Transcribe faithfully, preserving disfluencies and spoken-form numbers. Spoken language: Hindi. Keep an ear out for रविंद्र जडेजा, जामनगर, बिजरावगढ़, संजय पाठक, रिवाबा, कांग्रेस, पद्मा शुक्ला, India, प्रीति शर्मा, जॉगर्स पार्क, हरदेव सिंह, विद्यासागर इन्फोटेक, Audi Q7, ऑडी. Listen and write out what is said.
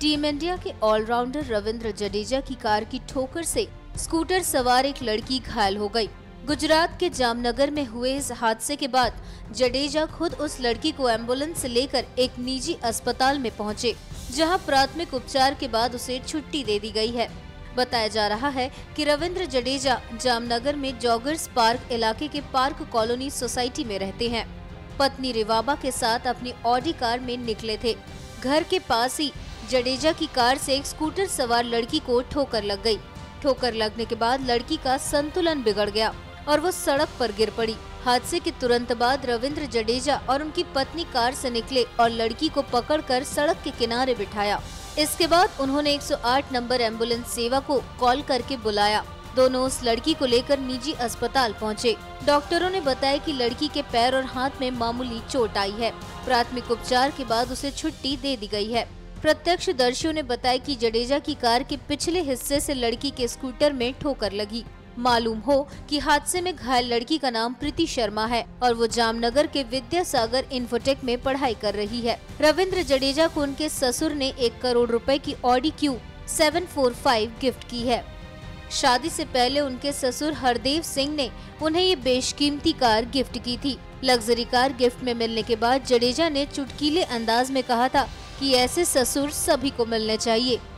टीम इंडिया के ऑलराउंडर रविंद्र जडेजा की कार की ठोकर से स्कूटर सवार एक लड़की घायल हो गई। गुजरात के जामनगर में हुए इस हादसे के बाद जडेजा खुद उस लड़की को एम्बुलेंस से लेकर एक निजी अस्पताल में पहुंचे, जहां प्राथमिक उपचार के बाद उसे छुट्टी दे दी गई है। बताया जा रहा है कि रविंद्र जडेजा जामनगर में जॉगर्स पार्क इलाके के पार्क कॉलोनी सोसाइटी में रहते हैं। पत्नी रिवाबा के साथ अपनी ऑडी कार में निकले थे। घर के पास ही जडेजा की कार से एक स्कूटर सवार लड़की को ठोकर लग गई। ठोकर लगने के बाद लड़की का संतुलन बिगड़ गया और वो सड़क पर गिर पड़ी। हादसे के तुरंत बाद रविंद्र जडेजा और उनकी पत्नी कार से निकले और लड़की को पकड़कर सड़क के किनारे बिठाया। इसके बाद उन्होंने एक सौ आठ नंबर एम्बुलेंस सेवा को कॉल करके बुलाया। दोनों उस लड़की को लेकर निजी अस्पताल पहुंचे। डॉक्टरों ने बताया कि लड़की के पैर और हाथ में मामूली चोट आई है। प्राथमिक उपचार के बाद उसे छुट्टी दे दी गई है। प्रत्यक्षदर्शियों ने बताया कि जडेजा की कार के पिछले हिस्से से लड़की के स्कूटर में ठोकर लगी। मालूम हो कि हादसे में घायल लड़की का नाम प्रीति शर्मा है और वो जामनगर के विद्यासागर इन्फोटेक में पढ़ाई कर रही है। रविंद्र जडेजा को उनके ससुर ने एक करोड़ रुपए की ऑडी Q seven four five gift की है। शादी से पहले उनके ससुर हरदेव सिंह ने उन्हें ये बेशकीमती कार गिफ्ट की थी। लग्जरी कार गिफ्ट में मिलने के बाद जडेजा ने चुटकीले अंदाज में कहा था कि ऐसे ससुर सभी को मिलने चाहिए।